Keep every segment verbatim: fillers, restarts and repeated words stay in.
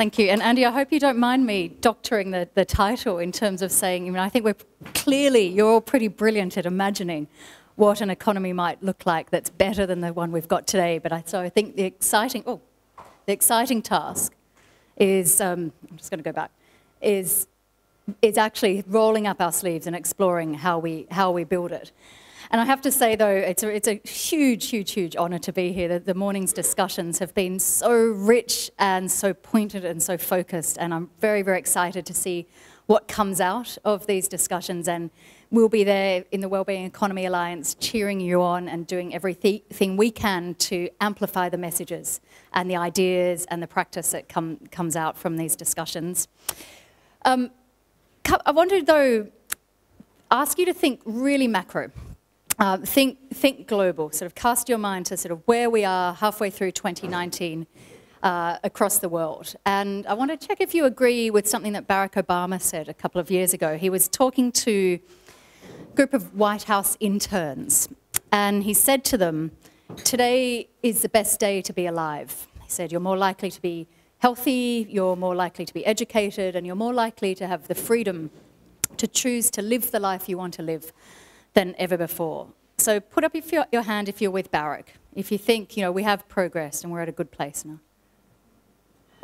Thank you. And Andy, I hope you don't mind me doctoring the, the title in terms of saying, you know, I think we're clearly, you're all pretty brilliant at imagining what an economy might look like that's better than the one we've got today. But I, so I think the exciting, oh, the exciting task is, um, I'm just going to go back, is, is actually rolling up our sleeves and exploring how we, how we build it. And I have to say, though, it's a, it's a huge, huge, huge honour to be here. The, the morning's discussions have been so rich and so pointed and so focused, and I'm very, very excited to see what comes out of these discussions. And we'll be there in the Wellbeing Economy Alliance cheering you on and doing everything we can to amplify the messages and the ideas and the practice that come, comes out from these discussions. Um, I wanted, though, ask you to think really macro. Uh, think, think global, sort of cast your mind to sort of where we are halfway through twenty nineteen uh, across the world. And I want to check if you agree with something that Barack Obama said a couple of years ago. He was talking to a group of White House interns, and he said to them, today is the best day to be alive. He said, you're more likely to be healthy, you're more likely to be educated, and you're more likely to have the freedom to choose to live the life you want to live than ever before. So put up if you're, your hand if you're with Barack, if you think, you know, we have progressed and we're at a good place now.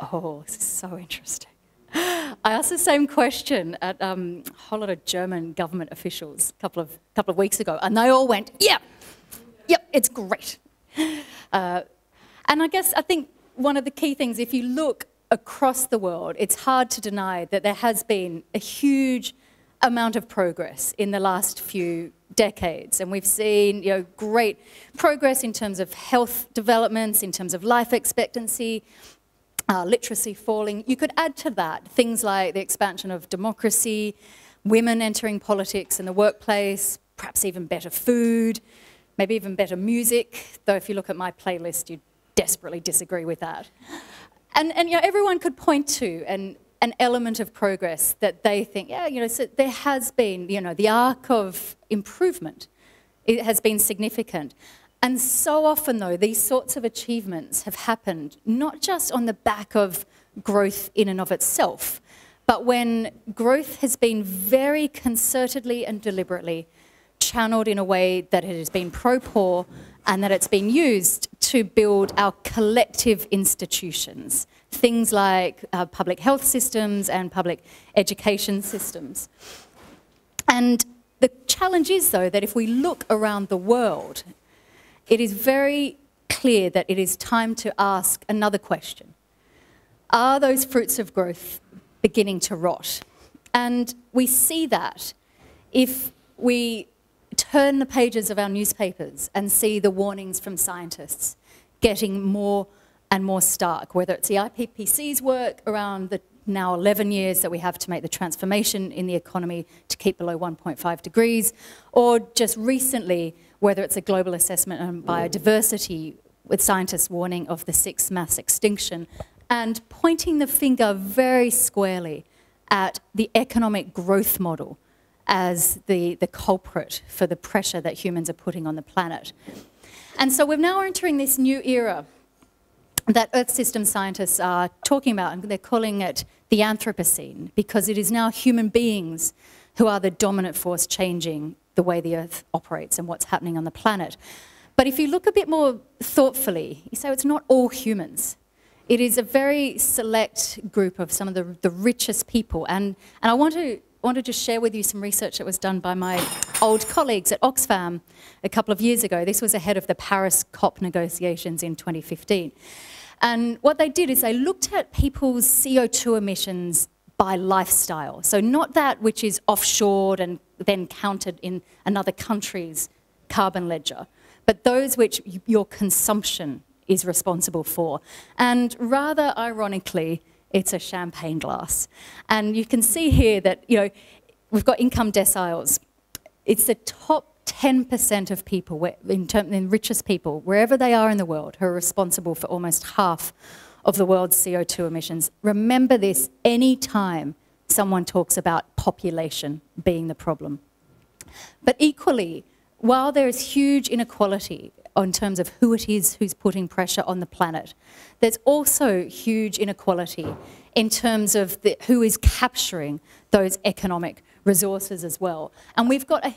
Oh, this is so interesting. I asked the same question at um, a whole lot of German government officials a couple of, couple of weeks ago, and they all went, yeah, yep, it's great. Uh, and I guess I think one of the key things, if you look across the world, it's hard to deny that there has been a huge amount of progress in the last few decades, and we've seen, you know, great progress in terms of health developments, in terms of life expectancy, uh, literacy falling. You could add to that things like the expansion of democracy, women entering politics and the workplace, perhaps even better food, maybe even better music, though if you look at my playlist, you'd desperately disagree with that. And, and you know, everyone could point to and an element of progress that they think, yeah, you know, so there has been, you know, the arc of improvement, it has been significant. And so often, though, these sorts of achievements have happened not just on the back of growth in and of itself, but when growth has been very concertedly and deliberately channeled in a way that it has been pro-poor and that it's been used to build our collective institutions, things like uh, public health systems and public education systems. And the challenge is, though, that if we look around the world, it is very clear that it is time to ask another question. Are those fruits of growth beginning to rot? And we see that if we turn the pages of our newspapers and see the warnings from scientists getting more and more stark, whether it's the I P C C's work around the now eleven years that we have to make the transformation in the economy to keep below one point five degrees, or just recently, whether it's a global assessment on biodiversity with scientists warning of the sixth mass extinction, and pointing the finger very squarely at the economic growth model as the, the culprit for the pressure that humans are putting on the planet. And so we're now entering this new era that Earth system scientists are talking about, and they're calling it the Anthropocene, because it is now human beings who are the dominant force changing the way the Earth operates and what's happening on the planet. But if you look a bit more thoughtfully, you say it's not all humans. It is a very select group of some of the, the richest people. And, and I want to I wanted to share with you some research that was done by my old colleagues at Oxfam a couple of years ago. This was ahead of the Paris COP negotiations in twenty fifteen. And what they did is they looked at people's C O two emissions by lifestyle. So not that which is offshored and then counted in another country's carbon ledger, but those which your consumption is responsible for. And rather ironically, it's a champagne glass. And you can see here that, you know, we've got income deciles. It's the top ten percent of people, in term, in richest people, wherever they are in the world, who are responsible for almost half of the world's C O two emissions. Remember this any time someone talks about population being the problem. But equally, while there is huge inequality in terms of who it is who's putting pressure on the planet. There's also huge inequality in terms of the, who is capturing those economic resources as well. And we've got a,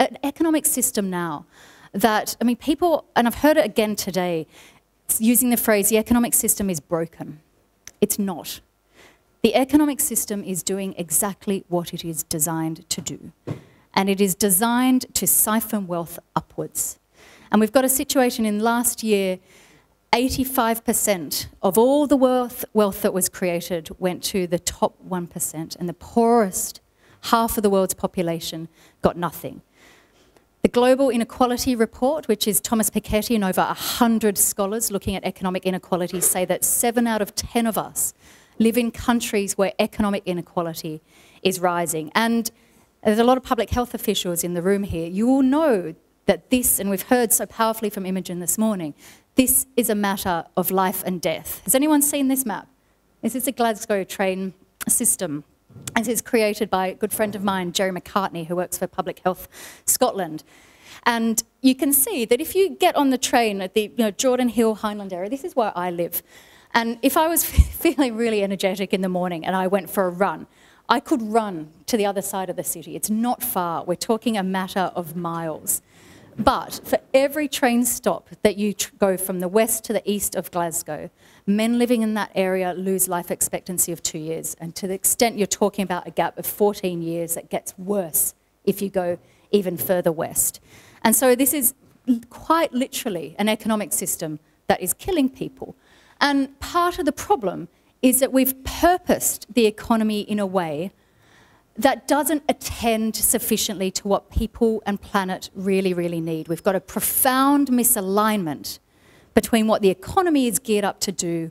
an economic system now that, I mean, people, and I've heard it again today, using the phrase, the economic system is broken. It's not. The economic system is doing exactly what it is designed to do. And it is designed to siphon wealth upwards. And we've got a situation in last year, eighty-five percent of all the wealth, wealth that was created went to the top one percent, and the poorest half of the world's population got nothing. The Global Inequality Report, which is Thomas Piketty and over one hundred scholars looking at economic inequality, say that seven out of ten of us live in countries where economic inequality is rising. And there's a lot of public health officials in the room here. You all know that this, and we've heard so powerfully from Imogen this morning, this is a matter of life and death. Has anyone seen this map? This is the Glasgow train system. This is created by a good friend of mine, Jerry McCartney, who works for Public Health Scotland. And you can see that if you get on the train at the you know, Jordan Hill Highland area, this is where I live. And if I was feeling really energetic in the morning and I went for a run, I could run to the other side of the city. It's not far. We're talking a matter of miles. But for every train stop that you tr go from the west to the east of Glasgow, men living in that area lose life expectancy of two years. And to the extent you're talking about a gap of fourteen years, that gets worse if you go even further west. And so this is quite literally an economic system that is killing people. And part of the problem is that we've purposed the economy in a way that doesn't attend sufficiently to what people and planet really, really need. We've got a profound misalignment between what the economy is geared up to do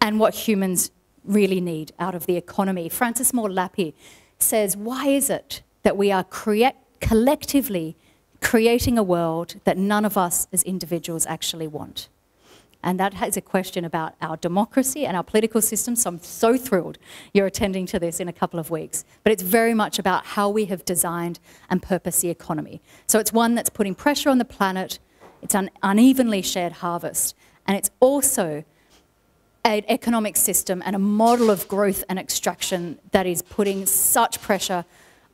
and what humans really need out of the economy. Frances Moore Lappé says, why is it that we are crea- collectively creating a world that none of us as individuals actually want? And that is a question about our democracy and our political system, so I'm so thrilled you're attending to this in a couple of weeks. But it's very much about how we have designed and purposed the economy. So it's one that's putting pressure on the planet, it's an unevenly shared harvest, and it's also an economic system and a model of growth and extraction that is putting such pressure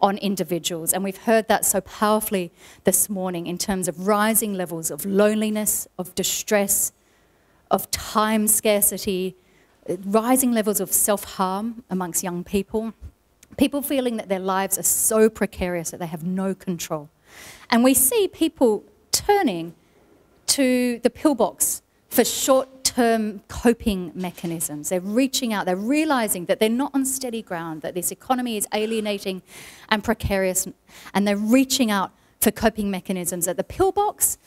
on individuals. And we've heard that so powerfully this morning in terms of rising levels of loneliness, of distress, of time scarcity, rising levels of self-harm amongst young people, people feeling that their lives are so precarious that they have no control. And we see people turning to the pillbox for short-term coping mechanisms. They're reaching out, they're realizing that they're not on steady ground, that this economy is alienating and precarious, and they're reaching out for coping mechanisms at the pillbox,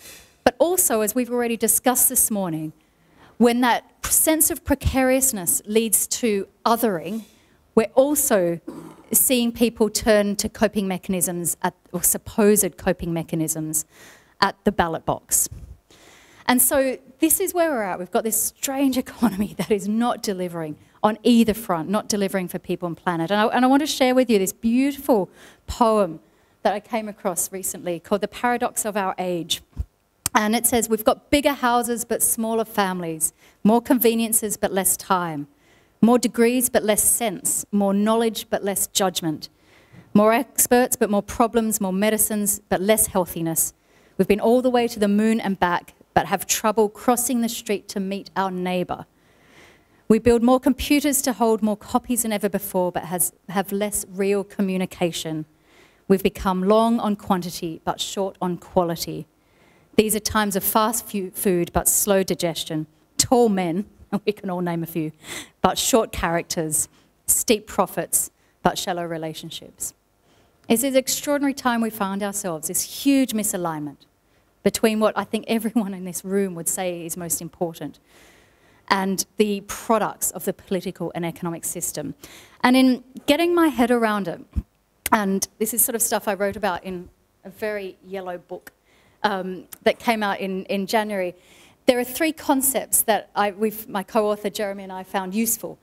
but also, as we've already discussed this morning, when that sense of precariousness leads to othering, we're also seeing people turn to coping mechanisms, at, or supposed coping mechanisms, at the ballot box. And so this is where we're at. We've got this strange economy that is not delivering on either front, not delivering for people and planet. And I, and I want to share with you this beautiful poem that I came across recently called The Paradox of Our Age. And it says, we've got bigger houses but smaller families, more conveniences but less time, more degrees but less sense, more knowledge but less judgment, more experts but more problems, more medicines but less healthiness. We've been all the way to the moon and back but have trouble crossing the street to meet our neighbour. We build more computers to hold more copies than ever before but has, have less real communication. We've become long on quantity but short on quality. These are times of fast food but slow digestion, tall men, and we can all name a few, but short characters, steep profits but shallow relationships. It's this extraordinary time we find ourselves, this huge misalignment between what I think everyone in this room would say is most important and the products of the political and economic system. And in getting my head around it, and this is sort of stuff I wrote about in a very yellow book Um, that came out in, in January, there are three concepts that I, we've, my co-author Jeremy and I found useful.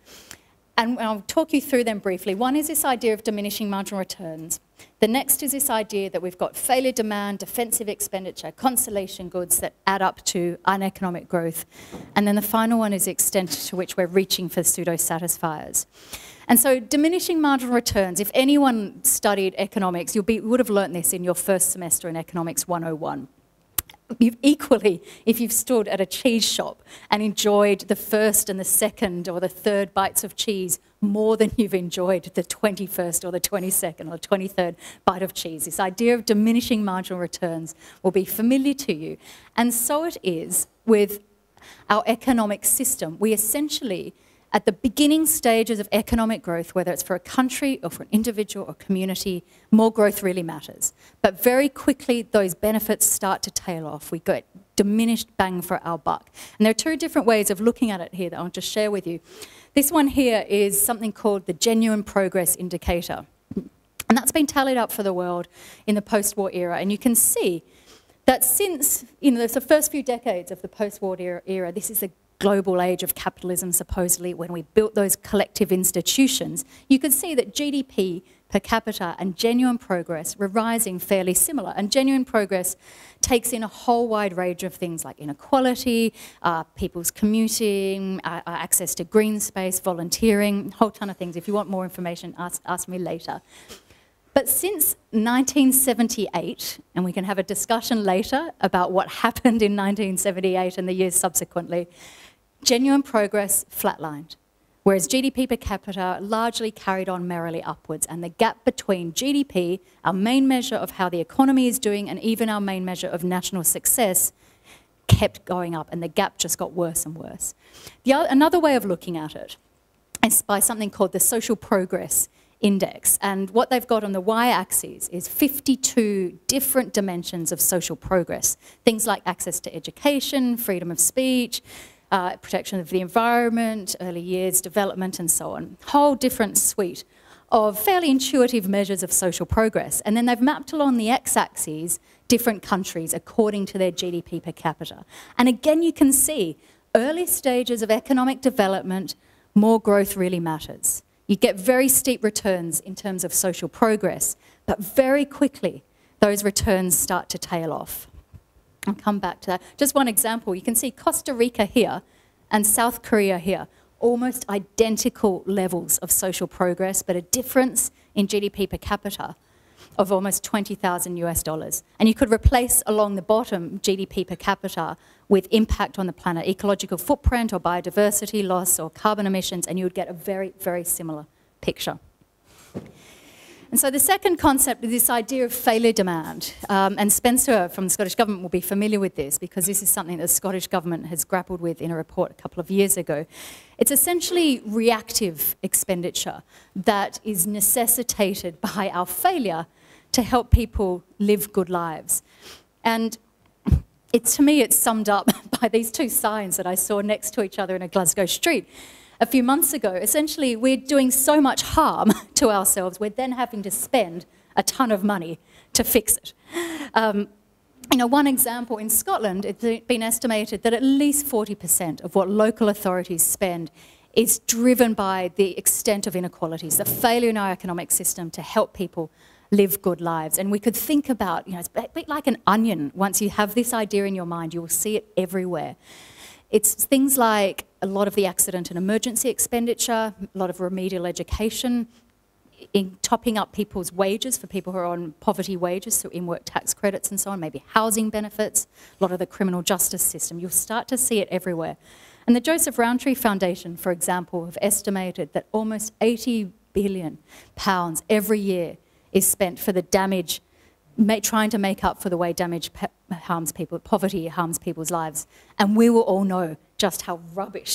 And I'll talk you through them briefly. One is this idea of diminishing marginal returns. The next is this idea that we've got failure demand, defensive expenditure, consolation goods that add up to uneconomic growth. And then the final one is the extent to which we're reaching for pseudo-satisfiers. And so diminishing marginal returns, if anyone studied economics, you would have learnt this in your first semester in Economics one oh one. You've equally, if you've stood at a cheese shop and enjoyed the first and the second or the third bites of cheese more than you've enjoyed the twenty-first or the twenty-second or the twenty-third bite of cheese, this idea of diminishing marginal returns will be familiar to you. And so it is with our economic system. We essentially, at the beginning stages of economic growth, whether it's for a country or for an individual or community, more growth really matters. But very quickly, those benefits start to tail off. We get diminished bang for our buck. And there are two different ways of looking at it here that I want to share with you. This one here is something called the Genuine Progress Indicator. And that's been tallied up for the world in the post-war era. And you can see that since, you know, the first few decades of the post-war era, era, this is a global age of capitalism, supposedly, when we built those collective institutions, you could see that G D P per capita and genuine progress were rising fairly similar. And genuine progress takes in a whole wide range of things like inequality, uh, people's commuting, uh, access to green space, volunteering, a whole ton of things. If you want more information, ask, ask me later. But since nineteen seventy-eight, and we can have a discussion later about what happened in nineteen seventy-eight and the years subsequently, genuine progress flatlined, whereas G D P per capita largely carried on merrily upwards, and the gap between G D P, our main measure of how the economy is doing, and even our main measure of national success, kept going up, and the gap just got worse and worse. The other, another way of looking at it is by something called the Social Progress Index, and what they've got on the y-axis is fifty-two different dimensions of social progress, things like access to education, freedom of speech, Uh, protection of the environment, early years, development, and so on. Whole different suite of fairly intuitive measures of social progress. And then they've mapped along the x-axis different countries according to their G D P per capita. And again, you can see early stages of economic development, more growth really matters. You get very steep returns in terms of social progress, but very quickly, those returns start to tail off. I'll come back to that. Just one example, you can see Costa Rica here and South Korea here, almost identical levels of social progress, but a difference in G D P per capita of almost twenty thousand US dollars. And you could replace along the bottom G D P per capita with impact on the planet, ecological footprint or biodiversity loss or carbon emissions, and you would get a very, very similar picture. And so the second concept is this idea of failure demand. Um, and Spencer from the Scottish Government will be familiar with this because this is something that the Scottish Government has grappled with in a report a couple of years ago. It's essentially reactive expenditure that is necessitated by our failure to help people live good lives. And it, to me, it's summed up by these two signs that I saw next to each other in a Glasgow street a few months ago. Essentially, we're doing so much harm to ourselves, we're then having to spend a ton of money to fix it. Um, you know, one example, in Scotland, it's been estimated that at least forty percent of what local authorities spend is driven by the extent of inequalities, the failure in our economic system to help people live good lives. And we could think about, you know, it's a bit like an onion. Once you have this idea in your mind, you will see it everywhere. It's things like a lot of the accident and emergency expenditure, a lot of remedial education, in topping up people's wages for people who are on poverty wages, so in-work tax credits and so on, maybe housing benefits, a lot of the criminal justice system. You'll start to see it everywhere. And the Joseph Rowntree Foundation, for example, have estimated that almost eighty billion pounds every year is spent for the damage, trying to make up for the way damage harms people, poverty harms people's lives. And we will all know just how rubbish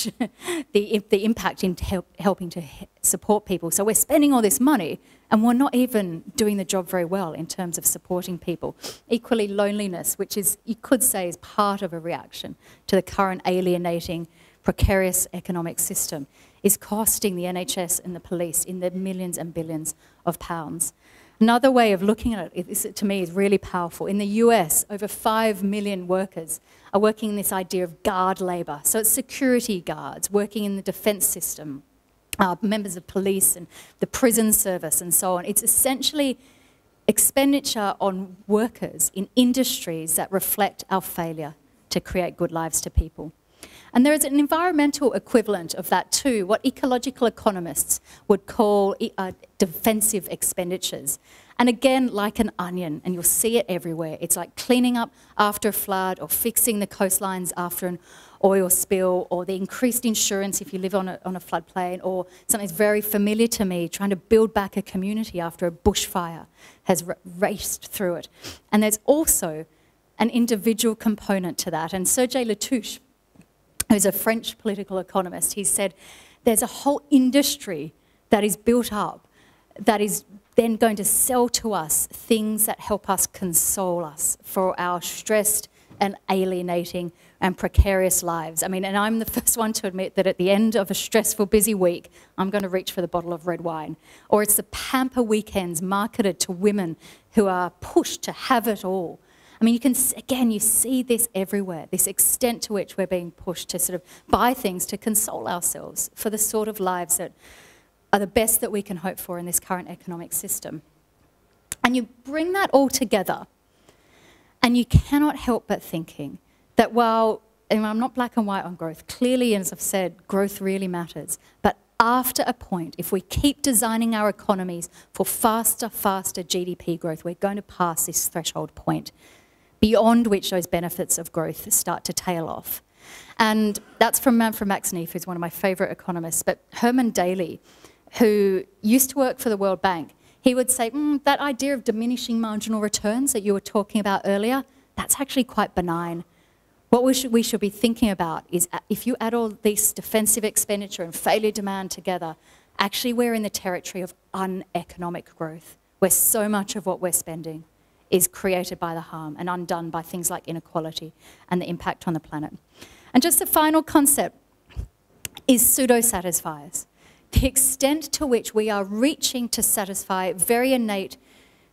the, the impact in help, helping to support people. So we're spending all this money and we're not even doing the job very well in terms of supporting people. Equally, loneliness, which is, you could say, is part of a reaction to the current alienating, precarious economic system, is costing the N H S and the police in the millions and billions of pounds. Another way of looking at it, is, to me, is really powerful. In the U S, over five million workers are working in this idea of guard labour. So it's security guards working in the defence system, Uh, members of police and the prison service and so on. It's essentially expenditure on workers in industries that reflect our failure to create good lives to people. And there is an environmental equivalent of that too, what ecological economists would call uh, defensive expenditures. And again, like an onion, and you'll see it everywhere. It's like cleaning up after a flood or fixing the coastlines after an oil spill, or the increased insurance if you live on a, on a floodplain, or something that's very familiar to me, trying to build back a community after a bushfire has r raced through it. And there's also an individual component to that. And Serge Latouche, who's a French political economist, he said there's a whole industry that is built up that is then going to sell to us things that help us console us for our stressed and alienating and precarious lives. I mean, and I'm the first one to admit that at the end of a stressful, busy week, I'm going to reach for the bottle of red wine. Or it's the pamper weekends marketed to women who are pushed to have it all. I mean, you can, again, you see this everywhere, this extent to which we're being pushed to sort of buy things to console ourselves for the sort of lives that are the best that we can hope for in this current economic system. And you bring that all together, and you cannot help but thinking that while, and I'm not black and white on growth, clearly, as I've said, growth really matters. But after a point, if we keep designing our economies for faster, faster G D P growth, we're going to pass this threshold point, beyond which those benefits of growth start to tail off. And that's from Manfred Max Neef, who's one of my favourite economists. But Herman Daly, who used to work for the World Bank, he would say, mm, that idea of diminishing marginal returns that you were talking about earlier, that's actually quite benign. What we should, we should be thinking about is, if you add all this defensive expenditure and failure demand together, actually we're in the territory of uneconomic growth, where so much of what we're spending is created by the harm and undone by things like inequality and the impact on the planet. And just the final concept is pseudo-satisfiers. The extent to which we are reaching to satisfy very innate,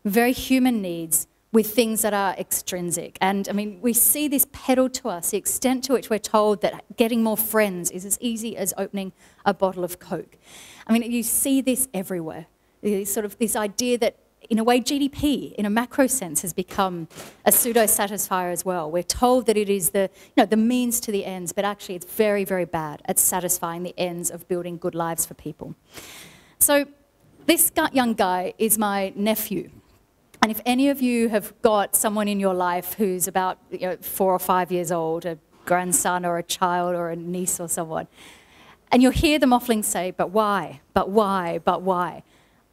very human needs with things that are extrinsic. And I mean, we see this peddled to us, the extent to which we're told that getting more friends is as easy as opening a bottle of Coke. I mean, you see this everywhere. It's sort of this idea that, in a way, G D P, in a macro sense, has become a pseudo-satisfier as well. We're told that it is the, you know, the means to the ends, but actually it's very, very bad at satisfying the ends of building good lives for people. So this young guy is my nephew. And if any of you have got someone in your life who's about, you know, four or five years old, a grandson or a child or a niece or someone, and you'll hear them often say, but why, but why, but why?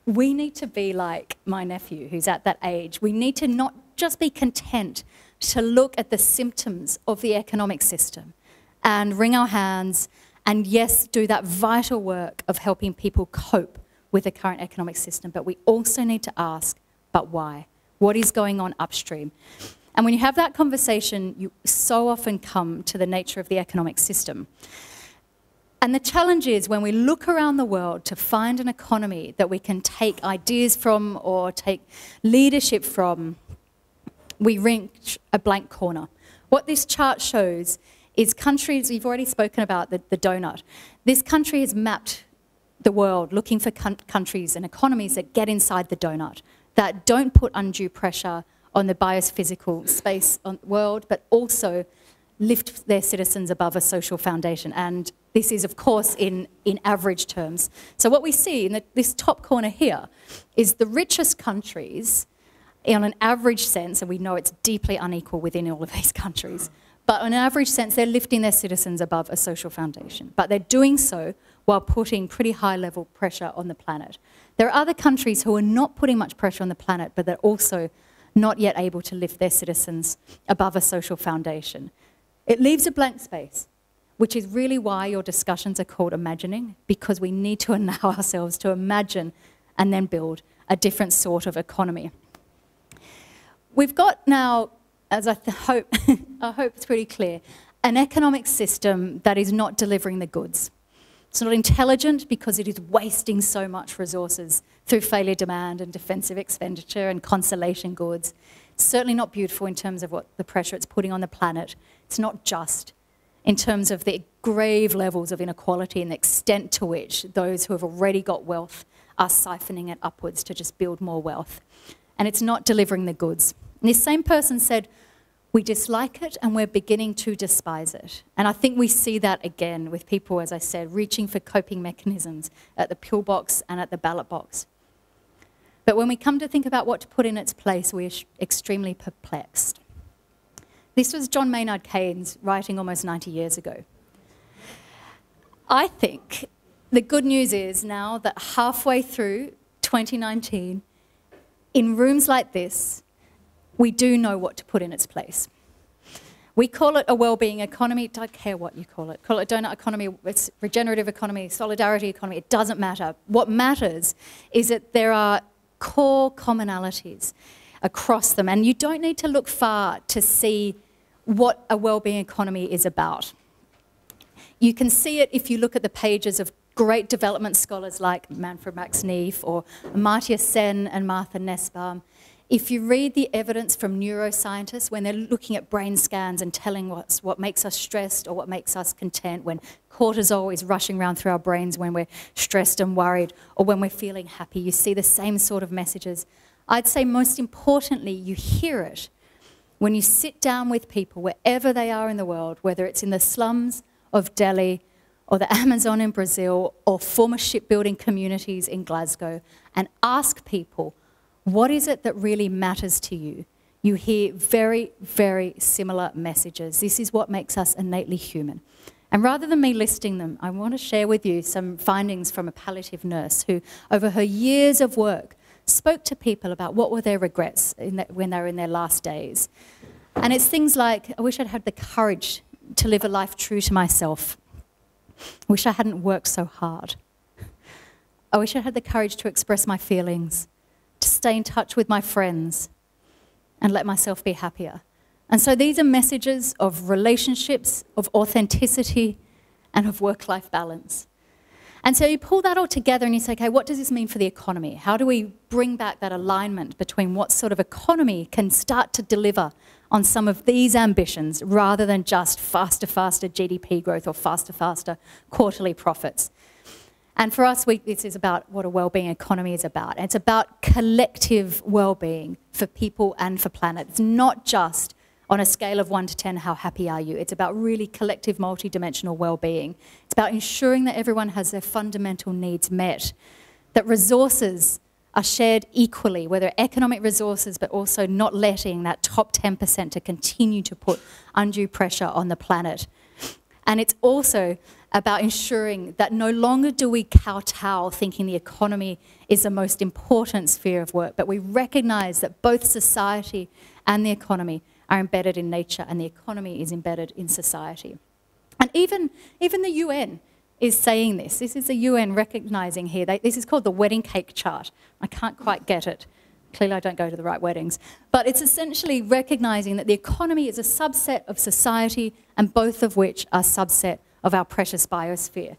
We need to be like my nephew who's at that age. We need to not just be content to look at the symptoms of the economic system and wring our hands and, yes, do that vital work of helping people cope with the current economic system. But we also need to ask, but why? What is going on upstream? And when you have that conversation, you so often come to the nature of the economic system. And the challenge is, when we look around the world to find an economy that we can take ideas from or take leadership from, we reach a blank corner. What this chart shows is countries, we've already spoken about the, the donut. This country has mapped the world looking for countries and economies that get inside the donut, that don't put undue pressure on the biophysical space on the world, but also lift their citizens above a social foundation. And this is, of course, in, in average terms. So what we see in the, this top corner here is the richest countries, on an average sense, and we know it's deeply unequal within all of these countries, but on an average sense, they're lifting their citizens above a social foundation. But they're doing so while putting pretty high-level pressure on the planet. There are other countries who are not putting much pressure on the planet, but they're also not yet able to lift their citizens above a social foundation. It leaves a blank space, which is really why your discussions are called imagining, because we need to allow ourselves to imagine and then build a different sort of economy. We've got now, as I hope, I hope it's pretty clear, an economic system that is not delivering the goods. It's not intelligent because it is wasting so much resources through failure demand and defensive expenditure and consolation goods. It's certainly not beautiful in terms of what the pressure it's putting on the planet. It's not just. in terms of the grave levels of inequality and the extent to which those who have already got wealth are siphoning it upwards to just build more wealth. And it's not delivering the goods. And this same person said, we dislike it and we're beginning to despise it. And I think we see that again with people, as I said, reaching for coping mechanisms at the pillbox and at the ballot box. But when we come to think about what to put in its place, we're extremely perplexed. This was John Maynard Keynes writing almost ninety years ago. I think the good news is now that halfway through twenty nineteen, in rooms like this, we do know what to put in its place. We call it a wellbeing economy. Don't care what you call it. Call it a donut economy, it's regenerative economy, solidarity economy. It doesn't matter. What matters is that there are core commonalities across them. And you don't need to look far to see what a wellbeing economy is about. You can see it if you look at the pages of great development scholars like Manfred Max Neef or Amartya Sen and Martha Nussbaum. If you read the evidence from neuroscientists when they're looking at brain scans and telling what's, what makes us stressed or what makes us content, when cortisol is rushing around through our brains when we're stressed and worried or when we're feeling happy, you see the same sort of messages. I'd say most importantly, you hear it when you sit down with people wherever they are in the world, whether it's in the slums of Delhi or the Amazon in Brazil or former shipbuilding communities in Glasgow, and ask people, what is it that really matters to you? You hear very, very similar messages. This is what makes us innately human. And rather than me listing them, I want to share with you some findings from a palliative nurse who, over her years of work, spoke to people about what were their regrets in the, when they were in their last days. And it's things like, I wish I'd had the courage to live a life true to myself. I wish I hadn't worked so hard. I wish I had the courage to express my feelings, to stay in touch with my friends and let myself be happier. And so these are messages of relationships, of authenticity, and of work-life balance. And so you pull that all together and you say, okay, what does this mean for the economy? How do we bring back that alignment between what sort of economy can start to deliver on some of these ambitions rather than just faster, faster G D P growth or faster, faster quarterly profits? And for us, we, this is about what a wellbeing economy is about. It's about collective wellbeing for people and for planet. It's not just on a scale of one to ten, how happy are you? It's about really collective, multidimensional wellbeing. It's about ensuring that everyone has their fundamental needs met, that resources are shared equally, whether economic resources, but also not letting that top ten percent to continue to put undue pressure on the planet. And it's also about ensuring that no longer do we kowtow thinking the economy is the most important sphere of work, but we recognise that both society and the economy are embedded in nature and the economy is embedded in society. And even, even the U N is saying this. This is the U N recognising here. They, this is called the wedding cake chart. I can't quite get it. Clearly I don't go to the right weddings. But it's essentially recognising that the economy is a subset of society and both of which are subset of our precious biosphere.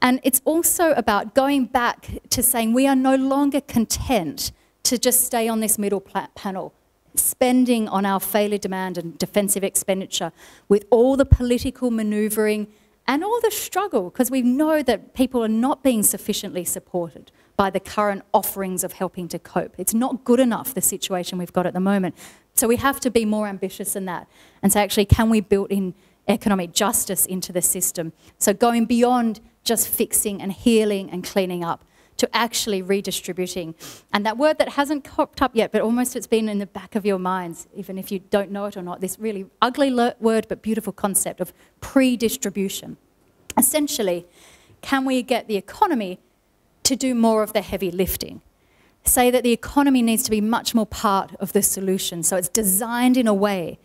And it's also about going back to saying we are no longer content to just stay on this middle panel, spending on our failure demand and defensive expenditure with all the political manoeuvring and all the struggle, because we know that people are not being sufficiently supported by the current offerings of helping to cope. It's not good enough, the situation we've got at the moment. So we have to be more ambitious than that. And so actually, can we build in economic justice into the system? So going beyond just fixing and healing and cleaning up to actually redistributing. And that word that hasn't popped up yet, but almost it's been in the back of your minds, even if you don't know it or not, this really ugly word but beautiful concept of pre-distribution. Essentially, can we get the economy to do more of the heavy lifting? Say that the economy needs to be much more part of the solution. So it's designed in a way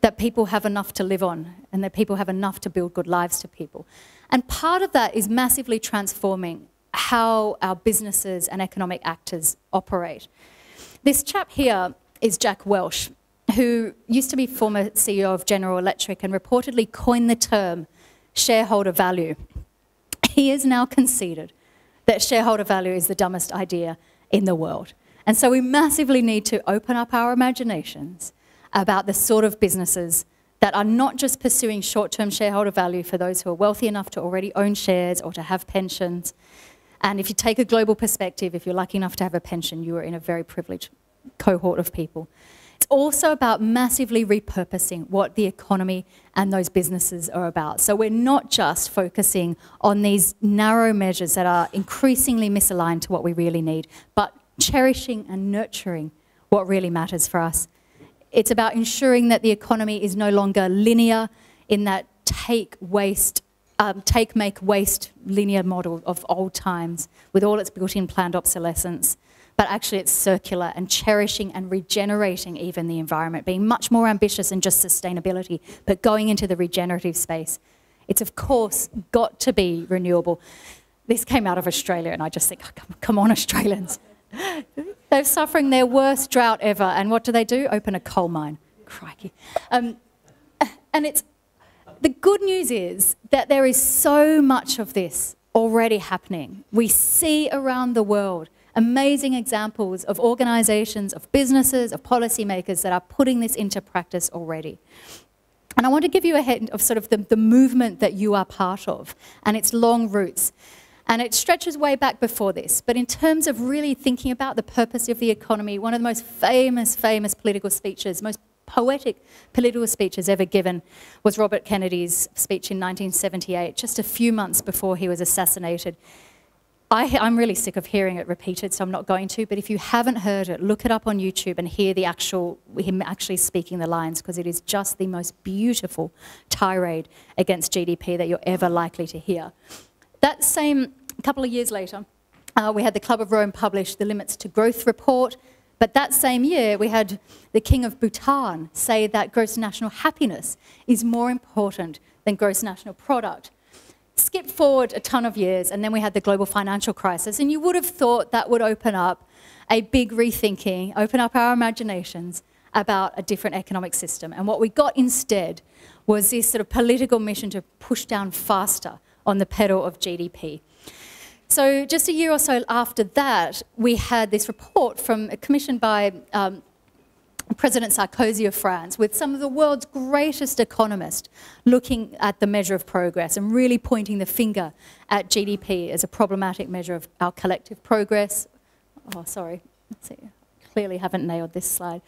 that people have enough to live on and that people have enough to build good lives to people. And part of that is massively transforming how our businesses and economic actors operate. This chap here is Jack Welch, who used to be former C E O of General Electric and reportedly coined the term shareholder value. He has now conceded that shareholder value is the dumbest idea in the world. And so we massively need to open up our imaginations about the sort of businesses that are not just pursuing short-term shareholder value for those who are wealthy enough to already own shares or to have pensions. And if you take a global perspective, if you're lucky enough to have a pension, you are in a very privileged cohort of people. It's also about massively repurposing what the economy and those businesses are about. So we're not just focusing on these narrow measures that are increasingly misaligned to what we really need, but cherishing and nurturing what really matters for us. It's about ensuring that the economy is no longer linear in that take, waste, um, take, make, waste linear model of old times with all its built-in planned obsolescence. But actually it's circular and cherishing and regenerating even the environment, being much more ambitious than just sustainability, but going into the regenerative space. It's of course got to be renewable. This came out of Australia and I just think, oh, come, come on Australians. They're suffering their worst drought ever, and what do they do? Open a coal mine. Crikey. Um, and it's, the good news is that there is so much of this already happening. We see around the world amazing examples of organisations, of businesses, of policymakers that are putting this into practice already. And I want to give you a hint of sort of the, the movement that you are part of and its long roots. And it stretches way back before this. But in terms of really thinking about the purpose of the economy, one of the most famous, famous political speeches, most poetic political speeches ever given was Robert Kennedy's speech in nineteen seventy-eight, just a few months before he was assassinated. I, I'm really sick of hearing it repeated, so I'm not going to, but if you haven't heard it, look it up on YouTube and hear the actual, him actually speaking the lines, because it is just the most beautiful tirade against G D P that you're ever likely to hear. That same couple of years later, uh, we had the Club of Rome publish the Limits to Growth Report, but that same year we had the King of Bhutan say that gross national happiness is more important than gross national product. Skip forward a ton of years and then we had the global financial crisis, and you would have thought that would open up a big rethinking, open up our imaginations about a different economic system. And what we got instead was this sort of political mission to push down faster on the pedal of G D P. So just a year or so after that, we had this report from commissioned by um, President Sarkozy of France with some of the world's greatest economists looking at the measure of progress and really pointing the finger at G D P as a problematic measure of our collective progress. Oh, sorry, let's see. Clearly haven't nailed this slide.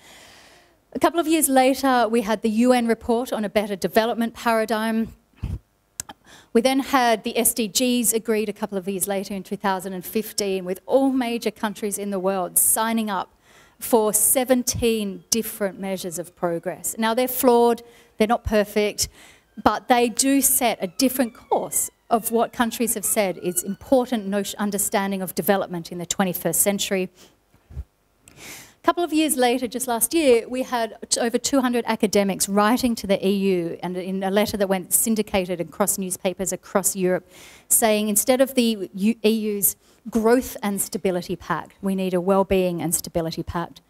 A couple of years later, we had the U N report on a better development paradigm. We then had the S D Gs agreed a couple of years later in two thousand fifteen with all major countries in the world signing up for seventeen different measures of progress. Now they're flawed, they're not perfect, but they do set a different course of what countries have said is important understanding of development in the twenty-first century. A couple of years later, just last year, we had over two hundred academics writing to the E U and in a letter that went syndicated across newspapers across Europe, saying instead of the E U's growth and stability pact, we need a well-being and stability pact.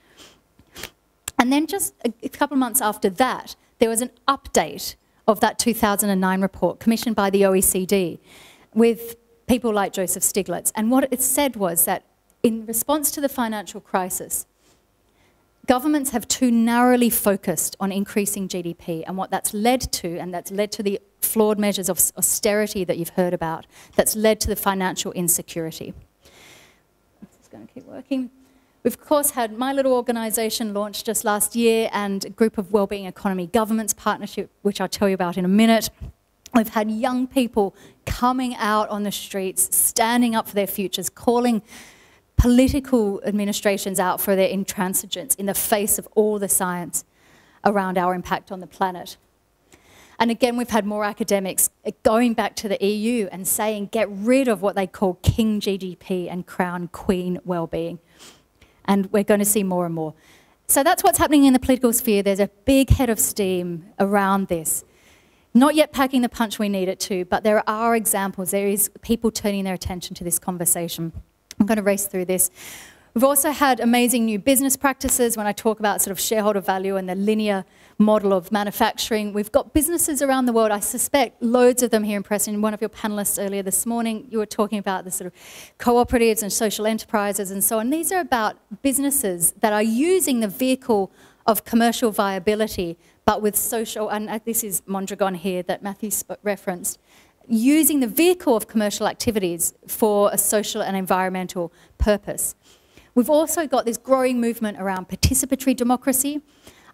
And then just a couple of months after that, there was an update of that two thousand nine report commissioned by the O E C D with people like Joseph Stiglitz. And what it said was that in response to the financial crisis, governments have too narrowly focused on increasing G D P, and what that's led to, and that's led to the flawed measures of austerity that you've heard about, that's led to the financial insecurity. This is going to keep working. We've, of course, had my little organisation launched just last year, and a group of Wellbeing Economy Governments Partnership, which I'll tell you about in a minute. We've had young people coming out on the streets, standing up for their futures, calling political administrations out for their intransigence in the face of all the science around our impact on the planet. And again, we've had more academics going back to the E U and saying, get rid of what they call King G D P and Crown Queen Wellbeing. And we're going to see more and more. So that's what's happening in the political sphere. There's a big head of steam around this. Not yet packing the punch we need it to, but there are examples. There is people turning their attention to this conversation. I'm going to race through this. We've also had amazing new business practices. When I talk about sort of shareholder value and the linear model of manufacturing, we've got businesses around the world, I suspect loads of them here in Preston. One of your panellists earlier this morning, you were talking about the sort of cooperatives and social enterprises and so on. These are about businesses that are using the vehicle of commercial viability, but with social, and this is Mondragon here that Matthew referenced, using the vehicle of commercial activities for a social and environmental purpose. We've also got this growing movement around participatory democracy.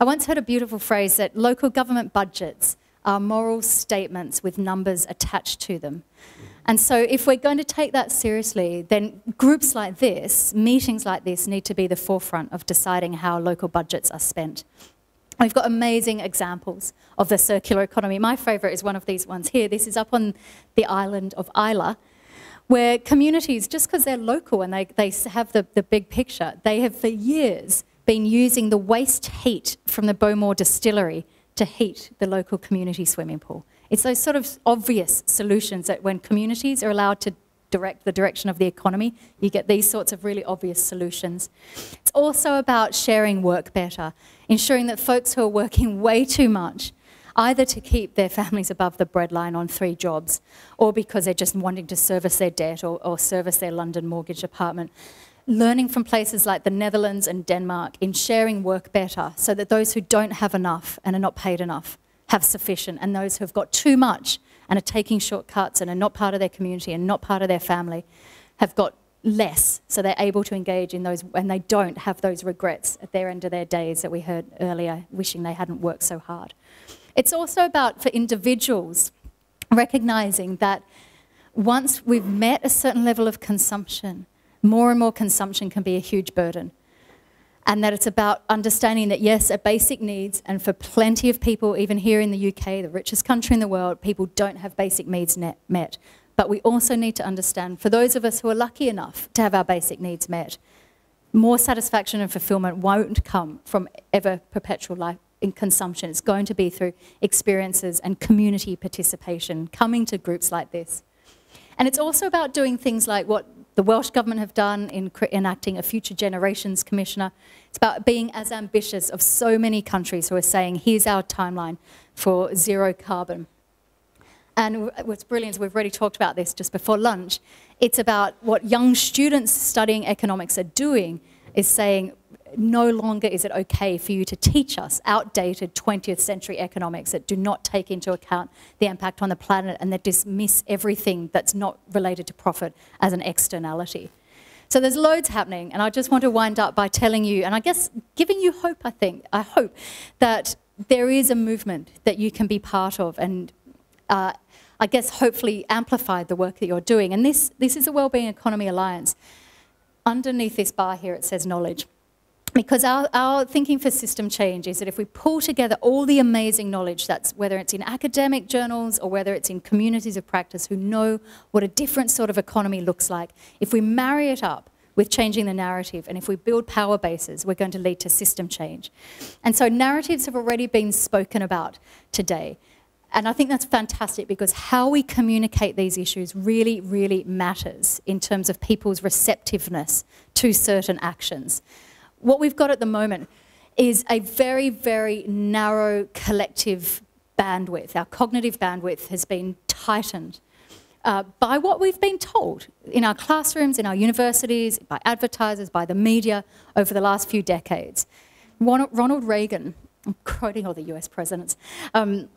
I once heard a beautiful phrase that local government budgets are moral statements with numbers attached to them. And so if we're going to take that seriously, then groups like this, meetings like this, need to be the forefront of deciding how local budgets are spent. We've got amazing examples of the circular economy. My favourite is one of these ones here. This is up on the island of Isla, where communities, just because they're local and they, they have the, the big picture, they have for years been using the waste heat from the Bowmore distillery to heat the local community swimming pool. It's those sort of obvious solutions that when communities are allowed to direct the direction of the economy, you get these sorts of really obvious solutions. It's also about sharing work better, ensuring that folks who are working way too much, either to keep their families above the breadline on three jobs, or because they're just wanting to service their debt or, or service their London mortgage apartment, learning from places like the Netherlands and Denmark in sharing work better so that those who don't have enough and are not paid enough have sufficient, and those who have got too much and are taking shortcuts and are not part of their community and not part of their family have got less, so they're able to engage in those and they don't have those regrets at their end of their days that we heard earlier, wishing they hadn't worked so hard. It's also about, for individuals, recognising that once we've met a certain level of consumption, more and more consumption can be a huge burden. And that it's about understanding that, yes, our basic needs, and for plenty of people, even here in the U K, the richest country in the world, people don't have basic needs met. But we also need to understand, for those of us who are lucky enough to have our basic needs met, more satisfaction and fulfilment won't come from ever perpetual life in consumption. It's going to be through experiences and community participation, coming to groups like this. And it's also about doing things like what the Welsh Government have done in enacting a Future Generations Commissioner. It's about being as ambitious of so many countries who are saying, here's our timeline for zero carbon. And what's brilliant is we've already talked about this just before lunch. It's about what young students studying economics are doing is saying, no longer is it okay for you to teach us outdated twentieth century economics that do not take into account the impact on the planet and that dismiss everything that's not related to profit as an externality. So there's loads happening, and I just want to wind up by telling you, and I guess giving you hope, I think, I hope, that there is a movement that you can be part of and uh, I guess hopefully amplify the work that you're doing. And this, this is the Wellbeing Economy Alliance. Underneath this bar here it says knowledge. Because our, our thinking for system change is that if we pull together all the amazing knowledge, that's whether it's in academic journals or whether it's in communities of practice who know what a different sort of economy looks like, if we marry it up with changing the narrative and if we build power bases, we're going to lead to system change. And so narratives have already been spoken about today. And I think that's fantastic because how we communicate these issues really, really matters in terms of people's receptiveness to certain actions. What we've got at the moment is a very, very narrow collective bandwidth. Our cognitive bandwidth has been tightened uh, by what we've been told in our classrooms, in our universities, by advertisers, by the media over the last few decades. Ronald Reagan, I'm quoting all the U S presidents, um,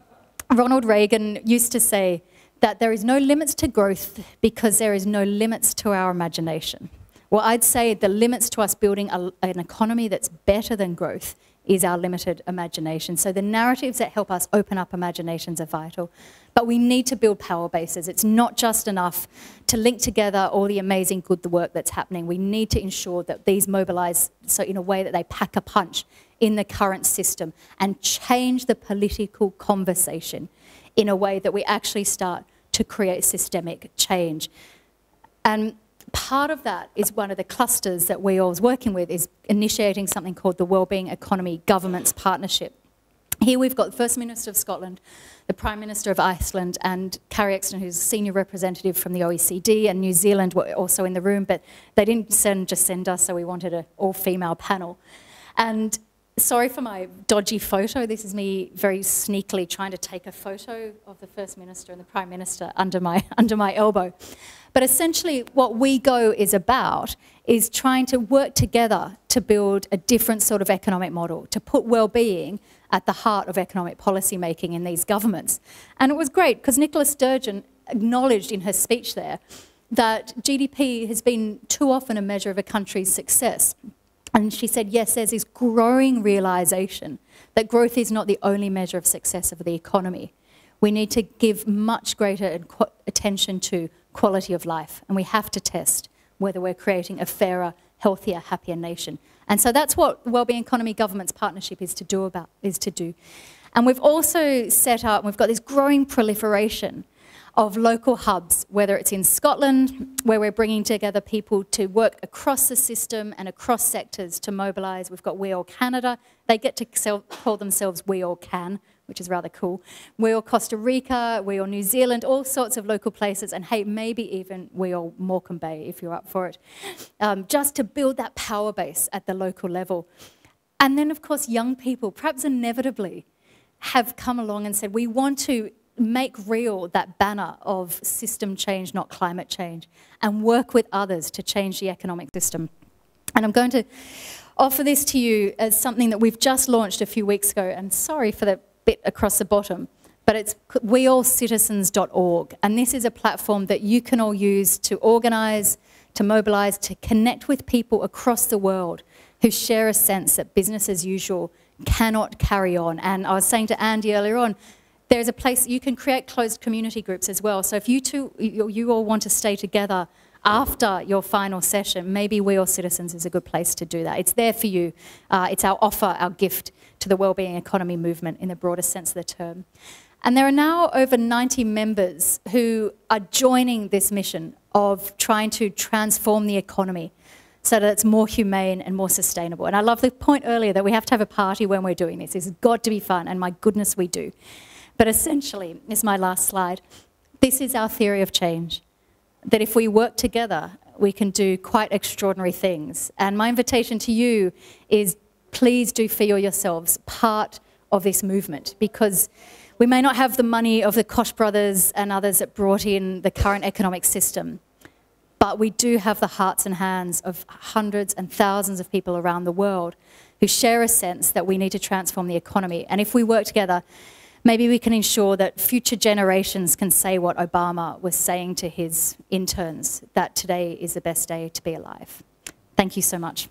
Ronald Reagan used to say that there is no limits to growth because there is no limits to our imagination. Well, I'd say the limits to us building a, an economy that's better than growth is our limited imagination. So the narratives that help us open up imaginations are vital. But we need to build power bases. It's not just enough to link together all the amazing good work that's happening. We need to ensure that these mobilise so in a way that they pack a punch in the current system and change the political conversation in a way that we actually start to create systemic change. And part of that is one of the clusters that we're always working with is initiating something called the Wellbeing Economy Governments Partnership. Here we've got the First Minister of Scotland, the Prime Minister of Iceland, and Carrie Exton, who's a senior representative from the O E C D, and New Zealand were also in the room, but they didn't send, just send us, so we wanted an all-female panel. And sorry for my dodgy photo. This is me very sneakily trying to take a photo of the First Minister and the Prime Minister under my, under my elbow. But essentially what We Go is about is trying to work together to build a different sort of economic model, to put well-being at the heart of economic policy making in these governments. And it was great because Nicola Sturgeon acknowledged in her speech there that G D P has been too often a measure of a country's success. And she said, yes, there's this growing realization that growth is not the only measure of success of the economy. We need to give much greater attention to quality of life, and we have to test whether we're creating a fairer, healthier, happier nation. And so that's what Wellbeing Economy Government's partnership is to do about, is to do. And we've also set up, we've got this growing proliferation of local hubs, whether it's in Scotland, where we're bringing together people to work across the system and across sectors to mobilise. We've got We All Canada. They get to call themselves We All Can, which is rather cool. We All Costa Rica, We All New Zealand, all sorts of local places, and hey, maybe even We All Morecambe Bay, if you're up for it, um, just to build that power base at the local level. And then, of course, young people, perhaps inevitably, have come along and said, we want to make real that banner of system change, not climate change, and work with others to change the economic system. And I'm going to offer this to you as something that we've just launched a few weeks ago, and sorry for the bit across the bottom, but it's we all citizens dot org, and this is a platform that you can all use to organise, to mobilise, to connect with people across the world who share a sense that business as usual cannot carry on. And I was saying to Andy earlier on, there's a place you can create closed community groups as well. So if you two, you, you all want to stay together after your final session, maybe We All Citizens is a good place to do that. It's there for you. Uh, it's our offer, our gift to the wellbeing economy movement in the broader sense of the term. And there are now over ninety members who are joining this mission of trying to transform the economy so that it's more humane and more sustainable. And I love the point earlier that we have to have a party when we're doing this. It's got to be fun, and my goodness, we do. But essentially, this is my last slide, this is our theory of change, that if we work together, we can do quite extraordinary things. And my invitation to you is please do feel yourselves part of this movement, because we may not have the money of the Koch brothers and others that brought in the current economic system, but we do have the hearts and hands of hundreds and thousands of people around the world who share a sense that we need to transform the economy. And if we work together, maybe we can ensure that future generations can say what Obama was saying to his interns, that today is the best day to be alive. Thank you so much.